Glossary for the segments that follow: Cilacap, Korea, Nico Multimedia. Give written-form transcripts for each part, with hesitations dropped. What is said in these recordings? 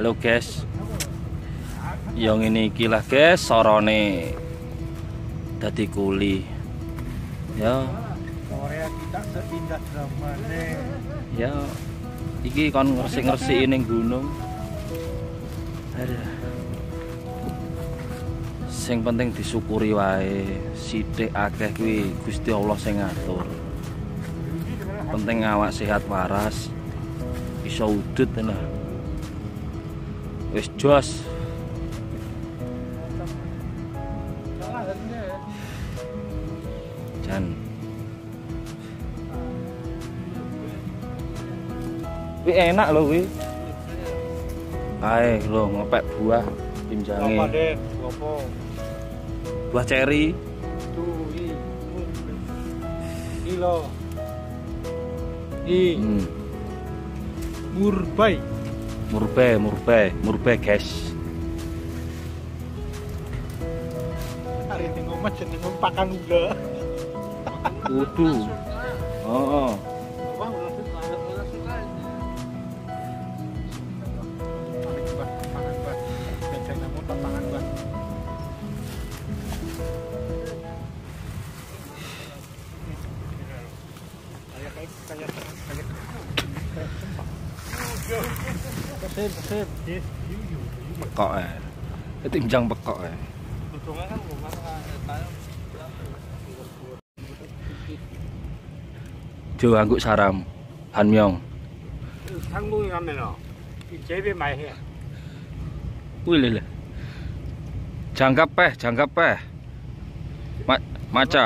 Halo guys, yang ini kilah guys, sorone dadi kuli ya. Korea kita seindah dramane ya, iki kon ngersi-ngersi ning gunung. Aduh, sing penting disyukuri wae, sithik akeh kuwi Gusti Allah sing ngatur. Penting awak sehat waras, iso udut tenan. Wis jos. Jan. Kuwi enak lho kuwi. Ae lho ngepek buah timjange. Buah ceri. Kilo. Murbai guys. Hari ini ngomong jadi mempakan uga. Udu. Oh. Bekok ya, itu timjang bekok ya. Jo angguk saram, hanmyong. Wih, jangkap peh, maca.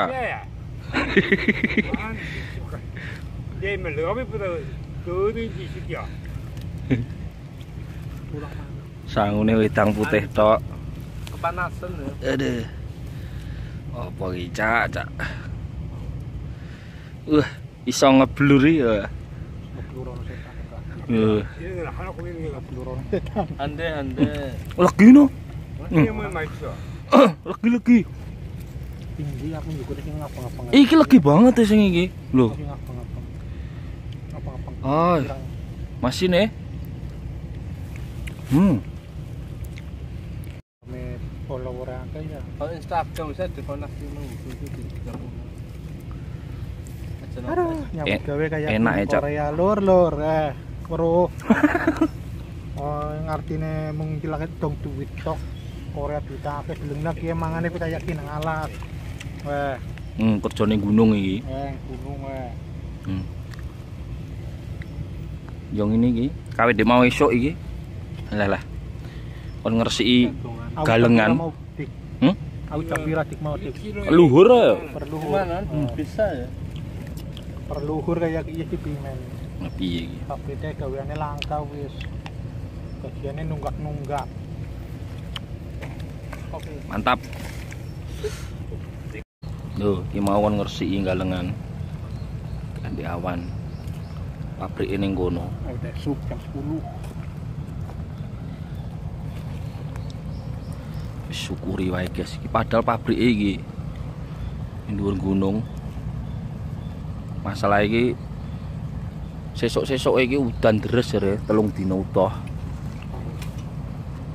Sangune wedang putih tok. Kepanasan lho. Aduh. Apa iki, Cak? Iso ngebluri ya. Ngeblurono setan. Iya, ana kuwi ngeblurono setan. Ande. Legi no. Legi. Tinggi aku njuk iki ngapa-ngapa. Iki legi banget ya sing iki. Lho. Ngapa-ngapa. Oh. Masih nih. Enak ya, Korea lor kro. Oh, ngartine mung dilakek dong duit tok. Korea duit akeh delengna ki mangane ku kaya kin alat. Wah. Kerja ning gunung iki. Gunung wae. Yang ini iki, kawit de mau esuk iki. Lah kon ngresiki galengan. Aku capira dik mau dik. Luhur ya? Perluhur. Bisa ya. Perluhur kayak iki pimen. Piye iki? Kabeh gaweane langka wis. Gajiane nunggak-nunggak. Oke. Mantap. Lho, iki mau kon ngresiki galengan. Ganti awan. Pabrike ning kono. Esuk jam 10. Syukuri wae guys, iki padahal pabrik iki ning dhuwur gunung. Masalah iki sesuk-sesuk iki udan deres jare, 3 dina utuh.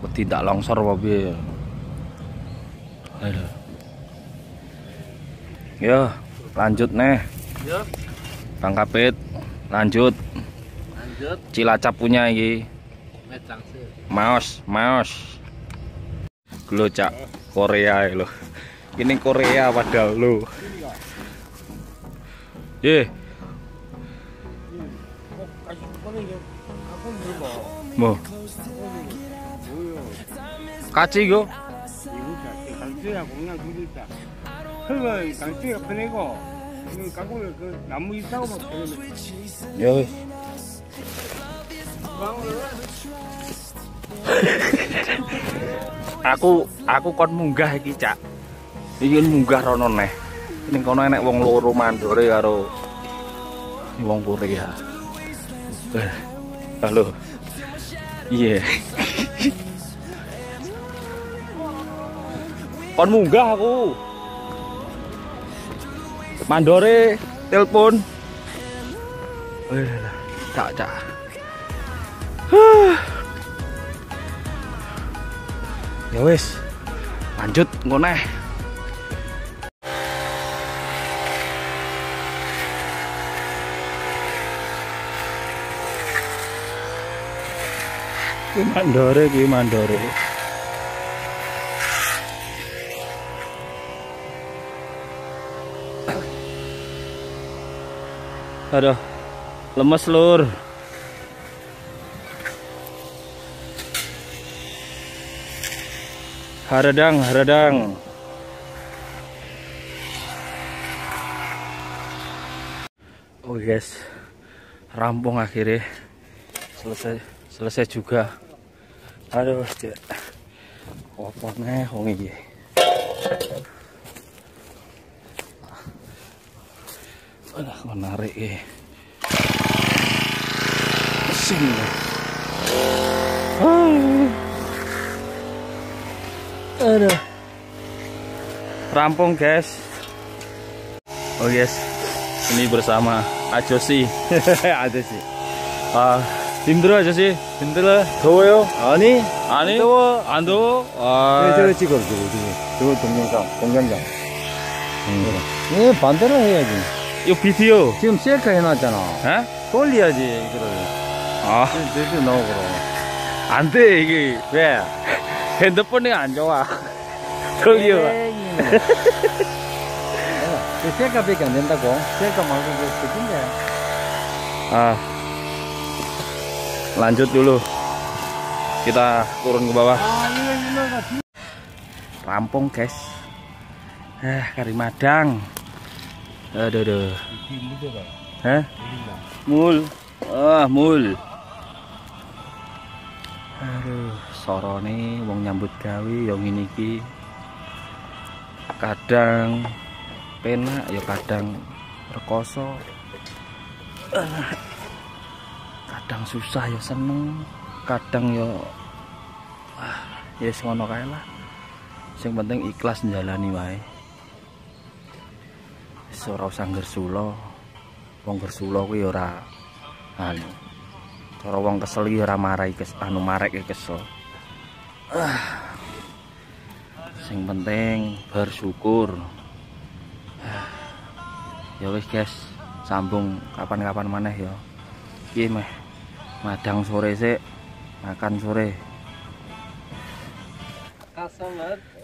Wedi ndak longsor apa piye. Ayo. Yo, lanjut neh. Yo. Bang Kapit, lanjut. Cilacap punya iki. Maos. Lho Cak, Korea lho. Ini Korea padahal lho. Ye. Mo. Kaci go. Yo. aku kon munggah iki Cak. Iki munggah rono neh. Ning kono enek wong loro mandore karo wong Korea. Halo. Iya. Yeah. Kon munggah aku. Mandore telepon. Cak. Ya wis, lanjut ngoneh. Ki mandore. Aduh, lemes lur. Haradang. Oh guys, rampung akhirnya. Selesai juga. Aduh, cek. Opone wong iki. Alah, menarik iki. Mesin. Aduh, rampung guys. Oh guys, ini bersama Ajosi. Ajosi. Hindro Ajosi, hindro. 더워요? 아니. 더워? 안 더워? 아. 저 찍어 저거 동영상. 이 반대로 해야지. 이 비디오. 지금 셀카 해놨잖아. 에? 돌려야지 이거를. 아. 이렇게 나오고 그럼. 안 돼 이게 왜? 핸드폰이 안 좋아. 저기요. 셀카밖에 안 된다고. 셀카 말고 그렇게 아, lanjut dulu. Kita turun ke bawah. Rampung, guys. Kari madang. Aduh. Hah? Mul. Mul. Aduh, sorone wong nyambut gawe ya ngene iki. Kadang penak ya kadang rekoso. Kadang susah ya seneng, kadang ya ya wis ngono kae lah. Sing penting ikhlas njalani wae. Wis ora usah gersula. Wong gersula kuwi ya ora anu. Cara wong kesel iki ora marai marek kesel. Sing penting bersyukur. Ya wis guys, sambung kapan-kapan maneh ya. Iki meh madang sore sik, makan sore. Kasem banget.